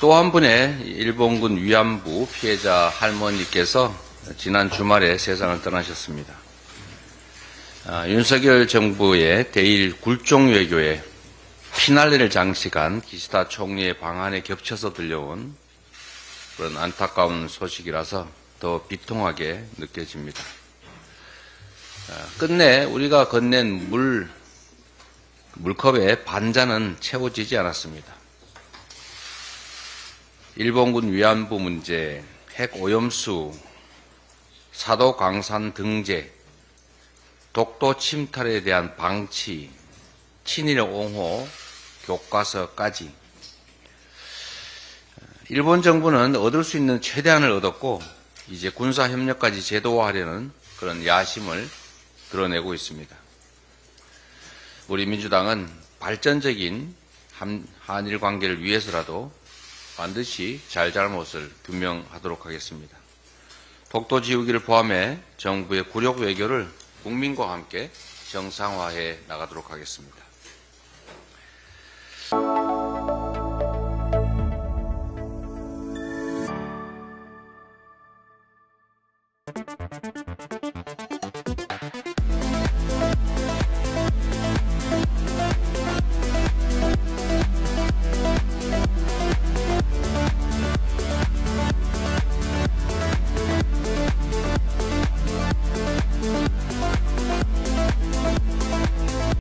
또 한 분의 일본군 위안부 피해자 할머니께서 지난 주말에 세상을 떠나셨습니다. 윤석열 정부의 대일 굴종 외교에 피날레를 장식한 기시다 총리의 방한에 겹쳐서 들려온 그런 안타까운 소식이라서 더 비통하게 느껴집니다. 끝내 우리가 건넨 물컵의 반잔은 채워지지 않았습니다. 일본군 위안부 문제, 핵오염수, 사도 광산 등재, 독도 침탈에 대한 방치, 친일 옹호, 교과서까지 일본 정부는 얻을 수 있는 최대한을 얻었고 이제 군사협력까지 제도화하려는 그런 야심을 드러내고 있습니다. 우리 민주당은 발전적인 한일 관계를 위해서라도 반드시 잘잘못을 규명하도록 하겠습니다. 독도 지우기를 포함해 정부의 굴욕 외교를 국민과 함께 정상화해 나가도록 하겠습니다.